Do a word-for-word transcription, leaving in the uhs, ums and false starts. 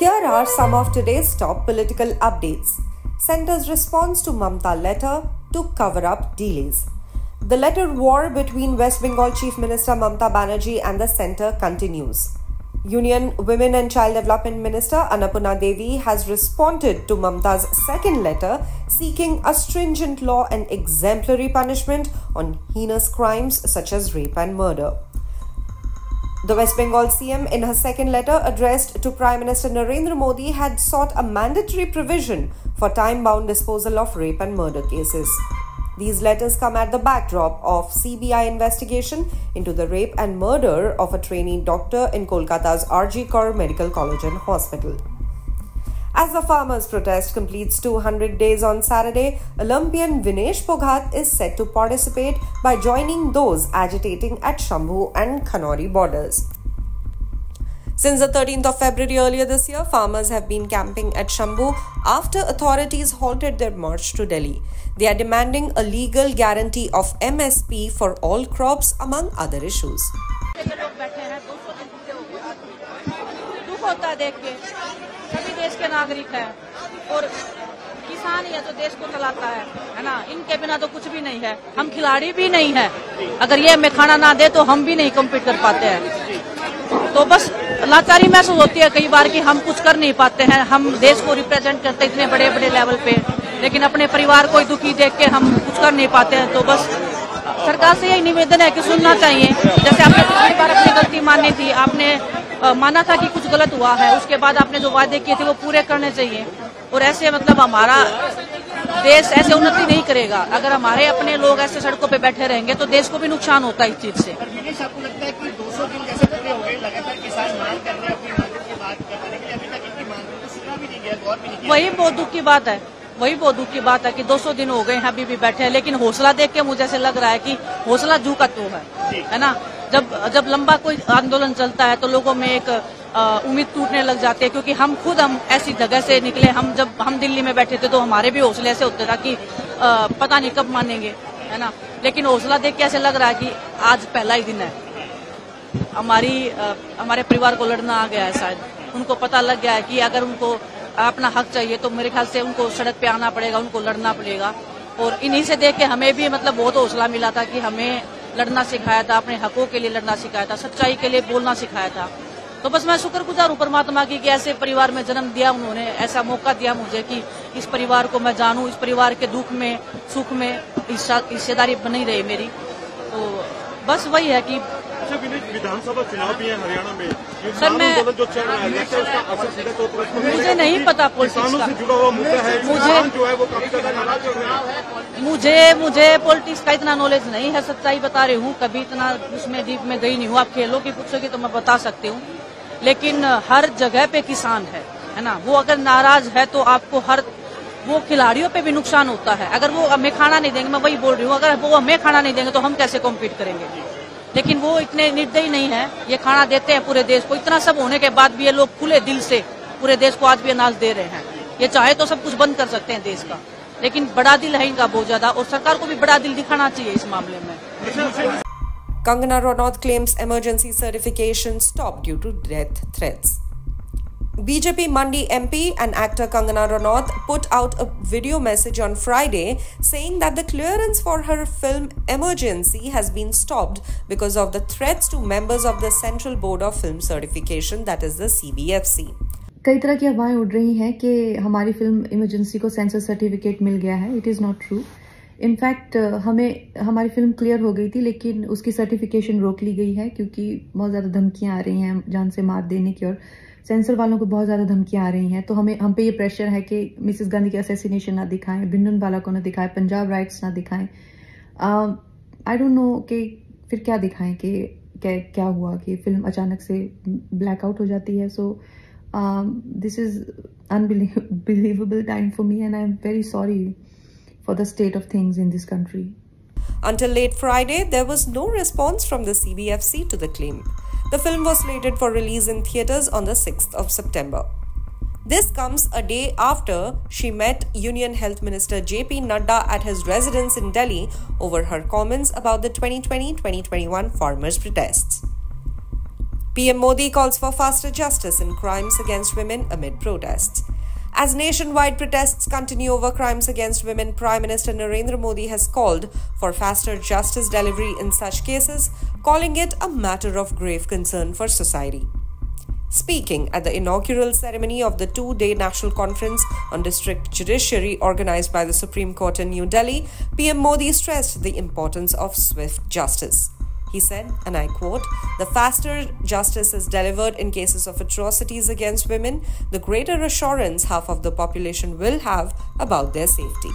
Here are some of today's top political updates. Centre's response to Mamata letter to cover up delays. The letter war between West Bengal Chief Minister Mamata Banerjee and the Centre continues. Union Women and Child Development Minister Annapurna Devi has responded to Mamata's second letter seeking a stringent law and exemplary punishment on heinous crimes such as rape and murder. The West Bengal C M, in her second letter addressed to Prime Minister Narendra Modi, had sought a mandatory provision for time-bound disposal of rape and murder cases. These letters come at the backdrop of C B I investigation into the rape and murder of a trainee doctor in Kolkata's R G Kar Medical College and Hospital. As the farmers' protest completes two hundred days on Saturday, Olympian Vinesh Phogat is set to participate by joining those agitating at Shambhu and Khanori borders. Since the thirteenth of February earlier this year, farmers have been camping at Shambhu after authorities halted their march to Delhi. They are demanding a legal guarantee of M S P for all crops, among other issues. सभी देश के नागरिक हैं और किसान ही है तो देश को चलाता है, है ना। इनके बिना तो कुछ भी नहीं है। हम खिलाड़ी भी नहीं है, अगर ये हमें खाना ना दे तो हम भी नहीं कम्पीट कर पाते हैं। तो बस लाचारी महसूस होती है कई बार कि हम कुछ कर नहीं पाते हैं। हम देश को रिप्रेजेंट करते इतने बड़े बड़े लेवल पे, लेकिन अपने परिवार को दुखी देख के हम कुछ कर नहीं पाते हैं। तो बस सरकार से यही निवेदन है कि सुनना चाहिए। जैसे आपने पिछली बार अपनी गलती मानी थी, आपने माना था कि कुछ गलत हुआ है, उसके बाद आपने जो वादे किए थे वो पूरे करने चाहिए। और ऐसे मतलब हमारा देश ऐसे उन्नति नहीं करेगा। अगर हमारे अपने लोग ऐसे सड़कों पे बैठे रहेंगे तो देश को भी नुकसान होता है इस चीज से। आपको लगता है कि दो सौ दिन कैसे पूरे हो गए लगातार किसान मांग कर रहे हैं अपनी मांगों की बात कर रहे हैं, लेकिन अभी तक इनकी मांगों को सुना भी नहीं गया, गौर भी नहीं किया। वही बहुत दुख की बात है, वही बहुत दुख की बात है कि दो सौ दिन हो गए हैं अभी भी बैठे हैं। लेकिन हौसला देख के मुझे ऐसे लग रहा है कि हौसला जू का तो है, है ना। जब जब लंबा कोई आंदोलन चलता है तो लोगों में एक उम्मीद टूटने लग जाती है, क्योंकि हम खुद हम ऐसी जगह से निकले। हम जब हम दिल्ली में बैठे थे तो हमारे भी हौसले ऐसे होते था कि आ, पता नहीं कब मानेंगे, है ना। लेकिन हौसला देख के ऐसे लग रहा है कि आज पहला ही दिन है। हमारी आ, हमारे परिवार को लड़ना आ गया है, शायद उनको पता लग गया है कि अगर उनको अपना हक चाहिए तो मेरे ख्याल से उनको सड़क पे आना पड़ेगा, उनको लड़ना पड़ेगा। और इन्हीं से देख के हमें भी मतलब बहुत हौसला मिला था कि हमें लड़ना सिखाया था, अपने हकों के लिए लड़ना सिखाया था, सच्चाई के लिए बोलना सिखाया था। तो बस मैं शुक्रगुजार हूँ परमात्मा की कि ऐसे परिवार में जन्म दिया उन्होंने, ऐसा मौका दिया मुझे कि इस परिवार को मैं जानूं, इस परिवार के दुख में सुख में हिस्सेदारी बनी रही मेरी। तो बस वही है कि अच्छा विधानसभा चुनाव भी है हरियाणा में सर, मैं मुझे नहीं पता पॉलिटिक्स का, मुझे मुझे मुझे पॉलिटिक्स का इतना नॉलेज नहीं है। सच्चाई बता रही हूँ, कभी इतना उसमें डीप में गई नहीं हूँ। आप खेलों की पूछोगे तो मैं बता सकती हूँ, लेकिन हर जगह पे किसान है, है ना। वो अगर नाराज है तो आपको हर वो खिलाड़ियों पे भी नुकसान होता है। अगर वो हमें खाना नहीं देंगे, मैं वही बोल रही हूँ, अगर वो हमें खाना नहीं देंगे तो हम कैसे कॉम्पीट करेंगे। लेकिन वो इतने निर्दयी नहीं है, ये खाना देते हैं पूरे देश को। इतना सब होने के बाद भी ये लोग खुले दिल से पूरे देश को आज भी अनाज दे रहे हैं। ये चाहे तो सब कुछ बंद कर सकते हैं देश का, लेकिन बड़ा दिल है इनका बहुत ज्यादा, और सरकार को भी बड़ा दिल दिखाना चाहिए इस मामले में। Kangana Ranaut claims emergency certification stopped due to death threats. B J P Mandi M P and actor Kangana Ranaut put out a video message on Friday saying that the clearance for her film Emergency has been stopped because of the threats to members of the Central Board of Film Certification, that is the C B F C. कई तरह की अफवाहें उड़ रही हैं कि हमारी film emergency को सेंसर सर्टिफिकेट मिल गया है। It is not true. In fact हमें हमारी फिल्म क्लियर हो गई थी, लेकिन उसकी सर्टिफिकेशन रोक ली गई है क्योंकि बहुत ज़्यादा धमकियां आ रही हैं जान से मार देने की, और सेंसर वालों को बहुत ज़्यादा धमकियां आ रही हैं। तो हमें हम पे ये प्रेशर है कि मिसेस गांधी के असैसिनेशन ना दिखाएं, भिंडनवाला को ना दिखाएं, पंजाब राइट्स ना दिखाएं। आई डोंट नो कि फिर क्या दिखाएं कि क्या क्या हुआ कि फिल्म अचानक से ब्लैकआउट हो जाती है। So this is unbelievable time for me and I am very sorry for the state of things in this country. Until late Friday, there was no response from the C B F C to the claim. The film was slated for release in theatres on the sixth of September. This comes a day after she met Union Health Minister J P Nadda at his residence in Delhi over her comments about the twenty twenty to twenty twenty-one farmers' protests. P M Modi calls for faster justice in crimes against women amid protests. As nationwide protests continue over crimes against women, Prime Minister Narendra Modi has called for faster justice delivery in such cases, calling it a matter of grave concern for society. Speaking at the inaugural ceremony of the two-day National Conference on District Judiciary organized by the Supreme Court in New Delhi, P M Modi stressed the importance of swift justice. He said, and I quote, "The faster justice is delivered in cases of atrocities against women, the greater assurance half of the population will have about their safety."